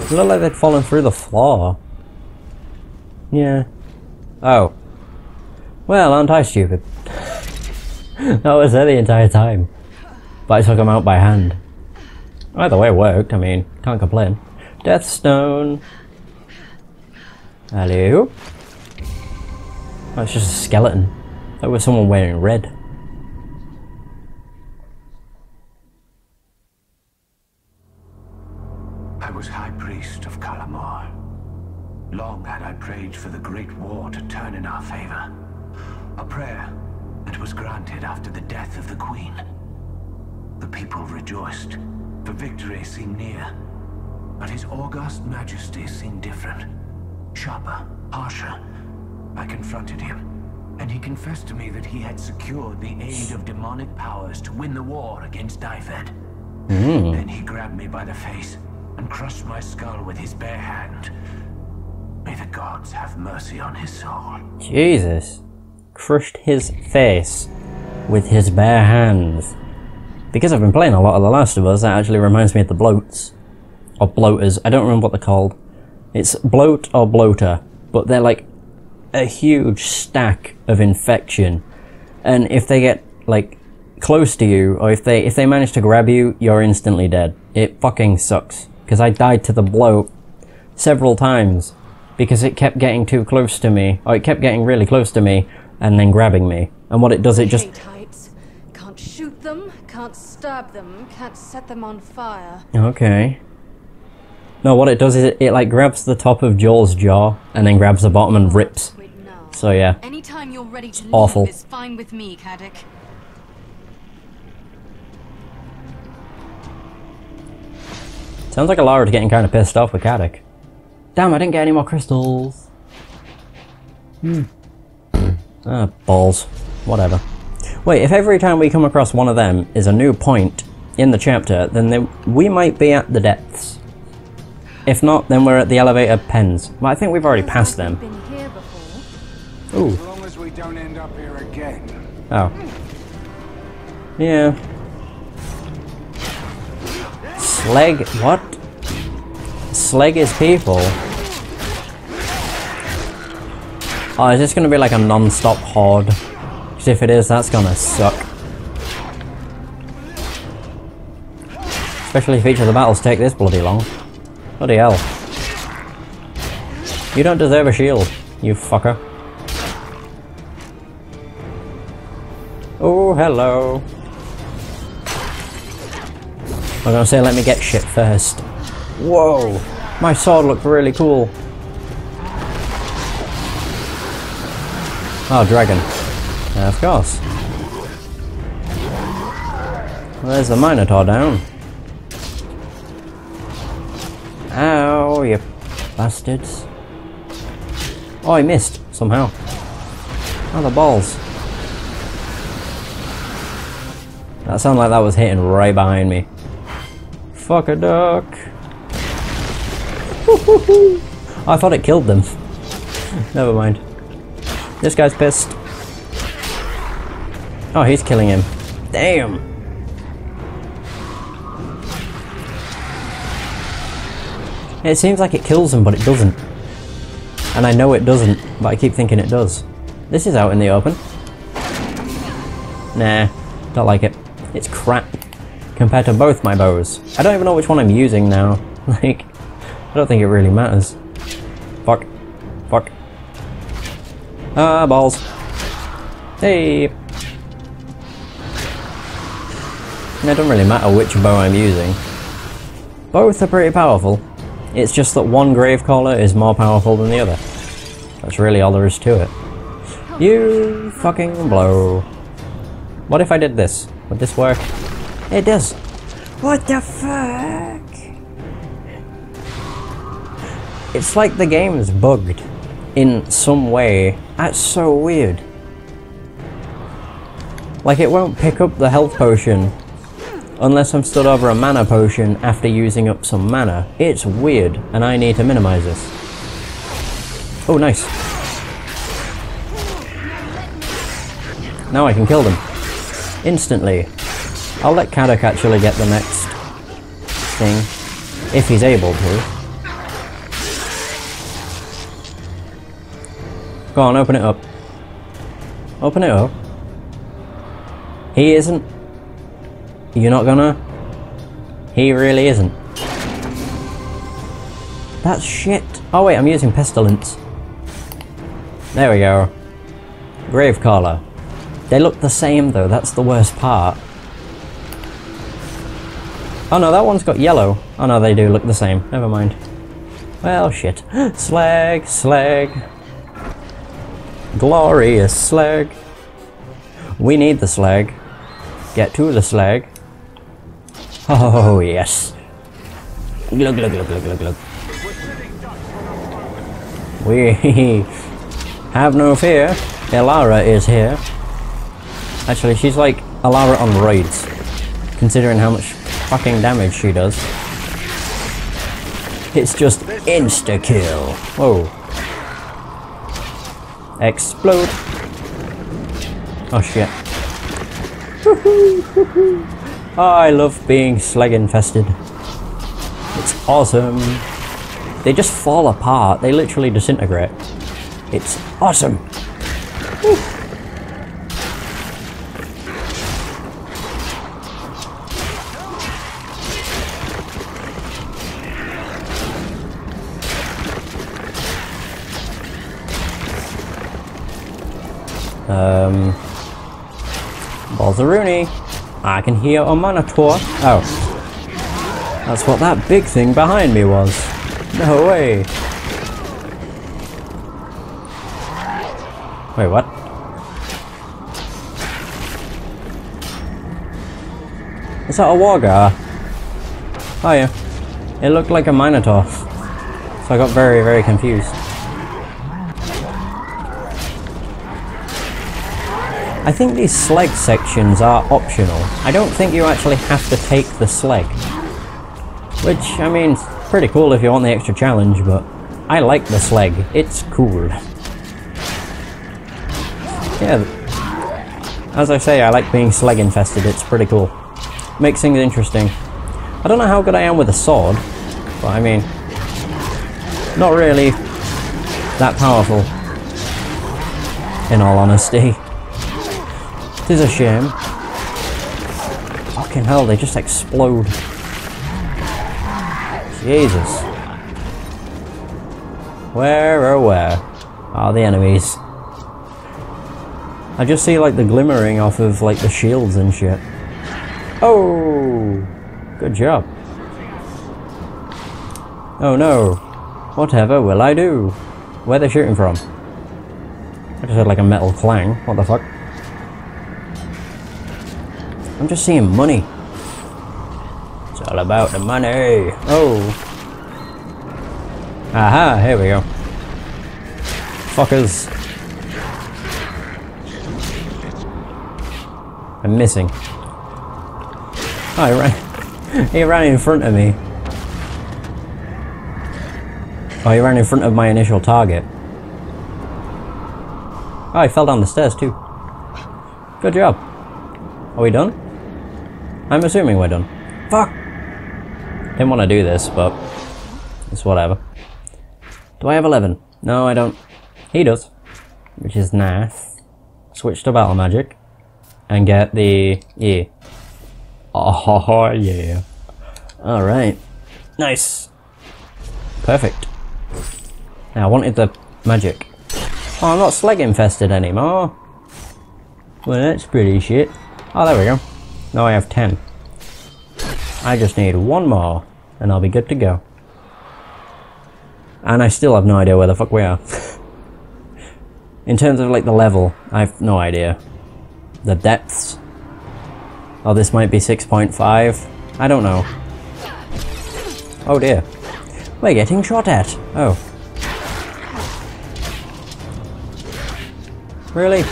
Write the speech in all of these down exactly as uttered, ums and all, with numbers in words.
It looked like they'd fallen through the floor. Yeah. Oh. Well, aren't I stupid? That was there the entire time. But I took them out by hand. Either way it worked, I mean, can't complain. Deathstone. Hello? Oh, it's just a skeleton. That was someone wearing red. I was High Priest of Kallamar. Long had I prayed for the Great War to turn in our favor. A prayer that was granted after the death of the Queen. The people rejoiced, for victory seemed near. But his august majesty seemed different. Sharper, harsher. I confronted him, and he confessed to me that he had secured the aid of demonic powers to win the war against Dyfed. Mm. Then he grabbed me by the face and crushed my skull with his bare hand. May the gods have mercy on his soul. Jesus. Crushed his face with his bare hands. Because I've been playing a lot of The Last of Us, that actually reminds me of the bloats. Or bloaters, I don't remember what they're called. It's bloat or bloater, but they're like a huge stack of infection, and if they get like close to you, or if they if they manage to grab you, you're instantly dead. It fucking sucks, because I died to the bloat several times because it kept getting too close to me, or it kept getting really close to me and then grabbing me. And what it does, it just can't shoot them, can't stab them, can't set them on fire. Okay. No, what it does is it, it like grabs the top of Joel's jaw and then grabs the bottom and rips. So yeah, anytime you're ready to awful. Leave is fine with me, Caddoc. Sounds like Alara's getting kind of pissed off with Caddoc. Damn, I didn't get any more crystals. Hmm. Ah, balls. Whatever. Wait, if every time we come across one of them is a new point in the chapter, then they, we might be at the depths. If not, then we're at the elevator pens. Well, I think we've already passed them. Ooh. As long as we don't end up here again. Oh. Yeah. Slag. What? Slag is people. Oh, is this gonna be like a non-stop horde? Because if it is, that's gonna suck. Especially if each of the battles take this bloody long. Bloody hell. You don't deserve a shield, you fucker. Oh, hello. I'm gonna say, let me get shit first. Whoa! My sword looked really cool. Oh, dragon. Uh, of course. Well, there's the Minotaur down. Ow, you bastards. Oh, I missed, somehow. Oh, the balls. That sounded like that was hitting right behind me. Fuck a duck. Woo-hoo-hoo. I thought it killed them. Never mind. This guy's pissed. Oh, he's killing him. Damn. It seems like it kills them, but it doesn't. And I know it doesn't, but I keep thinking it does. This is out in the open. Nah, don't like it. It's crap compared to both my bows. I don't even know which one I'm using now. Like, I don't think it really matters. Fuck. Fuck. Ah, balls. Hey. It doesn't really matter which bow I'm using. Both are pretty powerful. It's just that one Gravecaller is more powerful than the other. That's really all there is to it. You fucking blow. What if I did this? Would this work? It does. What the fuck? It's like the game is bugged in some way. That's so weird. Like it won't pick up the health potion unless I'm stood over a mana potion after using up some mana. It's weird, and I need to minimize this. Oh, nice. Now I can kill them. Instantly. I'll let Caddoc actually get the next thing, if he's able to. Go on, open it up. Open it up. He isn't. You're not gonna? He really isn't. That's shit. Oh wait, I'm using Pestilence. There we go. Gravecaller. They look the same though, that's the worst part. Oh no, that one's got yellow. Oh no, they do look the same. Never mind. Well, shit. Slag, slag. Glorious slag. We need the slag. Get to the slag. Oh, yes. Glug, glug, glug, glug, glug, glug. We have no fear. Elara is here. Actually, she's like Elara on raids, considering how much fucking damage she does. It's just insta-kill. Whoa. Explode. Oh shit. Oh, I love being slag infested. It's awesome. They just fall apart. They literally disintegrate. It's awesome. Woo. Um, Balzaruni. I can hear a monitor. Oh, that's what that big thing behind me was. No way. Wait, what? Is that a Wargar? Oh yeah, it looked like a minotaur, so I got very, very confused. I think these slag sections are optional. I don't think you actually have to take the slag. Which, I mean, it's pretty cool if you want the extra challenge, but I like the slag. It's cool. Yeah. As I say, I like being slag infested. It's pretty cool. Makes things interesting. I don't know how good I am with a sword, but I mean, not really that powerful, in all honesty. This is a shame. Fucking hell, they just explode. Jesus. Where or where are the enemies? I just see like the glimmering off of like the shields and shit. Oh! Good job. Oh no. Whatever will I do? Where are they shooting from? I just heard like a metal clang. What the fuck? I'm just seeing money. It's all about the money. Oh. Aha, here we go. Fuckers. I'm missing. Oh, he ran. He ran in front of me. Oh, he ran in front of my initial target. Oh, he fell down the stairs too. Good job. Are we done? I'm assuming we're done. Fuck! Didn't want to do this, but it's whatever. Do I have eleven? No, I don't. He does. Which is nice. Switch to battle magic. And get the... yeah. Oh, yeah. Alright. Nice. Perfect. Now, I wanted the magic. Oh, I'm not slag infested anymore. Well, that's pretty shit. Oh, there we go. Now I have ten. I just need one more, and I'll be good to go. And I still have no idea where the fuck we are. In terms of, like, the level, I've no idea. The depths. Oh, this might be six point five. I don't know. Oh, dear. We're getting shot at. Oh. Really?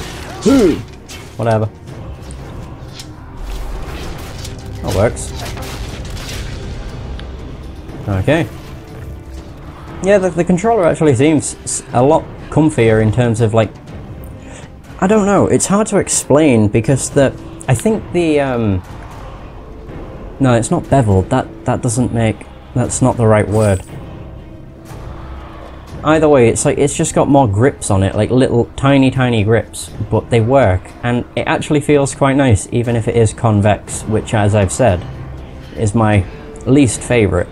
Whatever. That works. Okay. Yeah, the, the controller actually seems a lot comfier in terms of like... I don't know, it's hard to explain because the... I think the... Um, no, it's not beveled. That, that doesn't make... That's not the right word. Either way, it's like it's just got more grips on it, like little tiny tiny grips, but they work, and it actually feels quite nice, even if it is convex, which, as I've said, is my least favorite.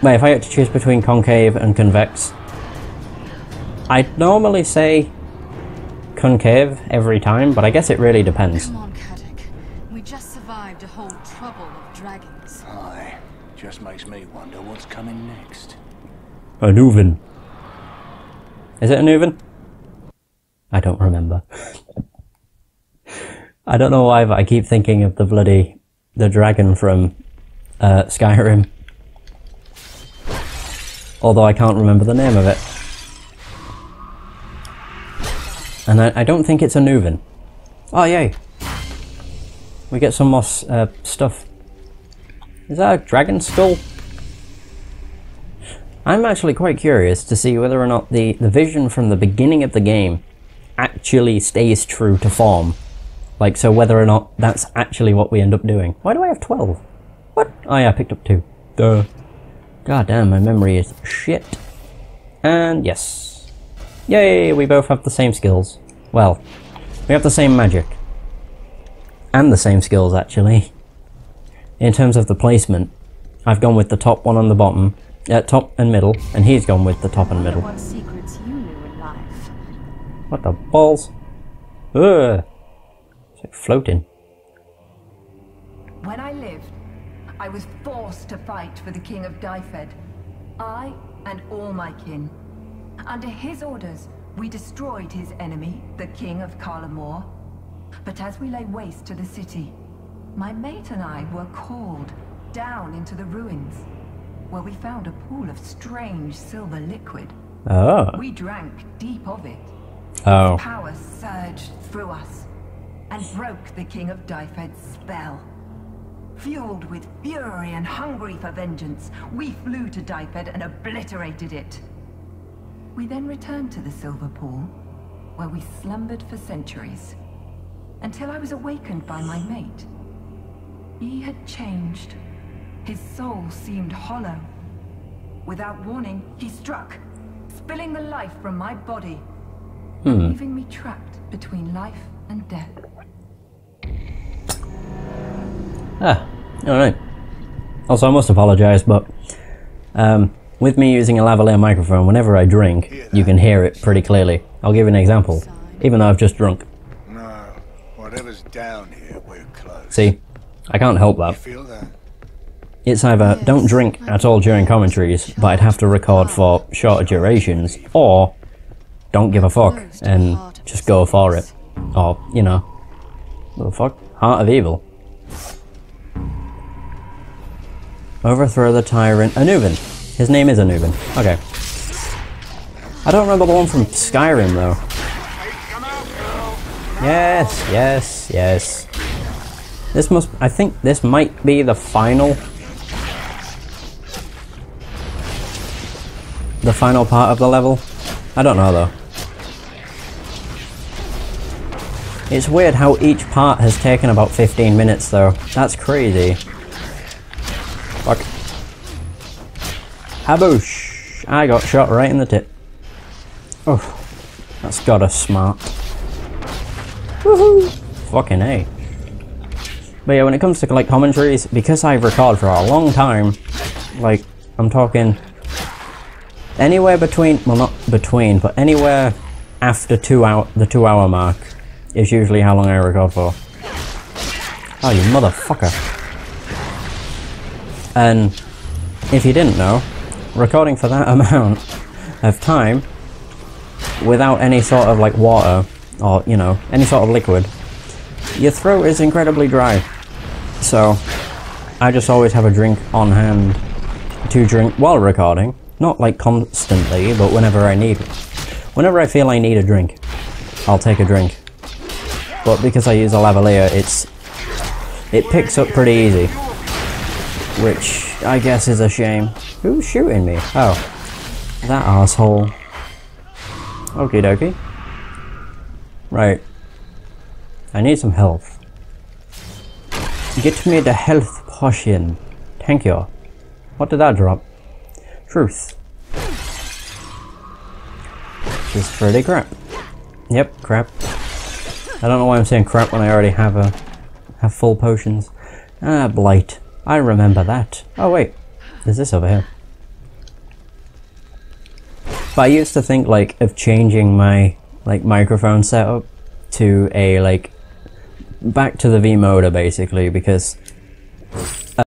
But if I had to choose between concave and convex, I'd normally say concave every time, but I guess it really depends. Come on, Caddoc. We just survived a whole trouble of dragons. Aye. Just makes me wonder what's coming next. Annuvin. Is it Annuvin? I don't remember. I don't know why, but I keep thinking of the bloody... the dragon from uh, Skyrim. Although I can't remember the name of it. And I, I don't think it's Annuvin. Oh, yay! We get some more uh, stuff. Is that a dragon skull? I'm actually quite curious to see whether or not the, the vision from the beginning of the game actually stays true to form. Like, so whether or not that's actually what we end up doing. Why do I have twelve? What? Oh yeah, I picked up two. Duh. God damn, my memory is shit. And yes. Yay, we both have the same skills. Well, we have the same magic. And the same skills, actually. In terms of the placement, I've gone with the top one on the bottom, uh, top and middle, and he's gone with the top and middle. What secrets you knew in life? What the balls? Ugh. It's like floating. When I lived, I was forced to fight for the King of Dyfed. I and all my kin. Under his orders, we destroyed his enemy, the King of Carlamore. But as we lay waste to the city, my mate and I were called down into the ruins, where we found a pool of strange silver liquid. Oh. We drank deep of it. Oh. Its power surged through us and broke the King of Dyfed's spell. Fueled with fury and hungry for vengeance, we flew to Dyfed and obliterated it. We then returned to the silver pool, where we slumbered for centuries, until I was awakened by my mate. He had changed. His soul seemed hollow. Without warning, he struck, spilling the life from my body, hmm. leaving me trapped between life and death. Ah, alright. Also, I must apologise, but um, with me using a lavalier microphone, whenever I drink, you can hear it pretty clearly. I'll give you an example, even though I've just drunk. No, whatever's down here, we're close. See? I can't help that. Feel that? It's either yes, don't drink at all during commentaries, but I'd have to record for shorter durations, or don't give a fuck and just go for it. Or, you know, what the fuck? Heart of Evil. Overthrow the tyrant. Annuvin. His name is Annuvin. Okay. I don't remember the one from Skyrim, though. Yes, yes, yes. This must... I think this might be the final... the final part of the level. I don't know, though. It's weird how each part has taken about fifteen minutes, though. That's crazy. Fuck. Haboosh! I got shot right in the tip. Oh. That's gotta smart. Woohoo! Fucking A. But yeah, when it comes to like commentaries, because I've recorded for a long time, like I'm talking anywhere between, well not between, but anywhere after two hour, the two hour mark is usually how long I record for. Oh, you motherfucker. And if you didn't know, recording for that amount of time without any sort of like water or, you know, any sort of liquid, your throat is incredibly dry. So, I just always have a drink on hand to drink while recording. Not like constantly, but whenever I need it. Whenever I feel I need a drink, I'll take a drink. But because I use a lavalier, it's it picks up pretty easy. Which, I guess is a shame. Who's shooting me? Oh. That asshole. Okie dokie. Right. I need some health. Get me the health potion. Thank you. What did that drop? Truth. is pretty crap. Yep, crap. I don't know why I'm saying crap when I already have a have full potions. Ah, blight. I remember that. Oh wait, there's this over here. But I used to think like of changing my like microphone setup to a like back to the V-moda basically, because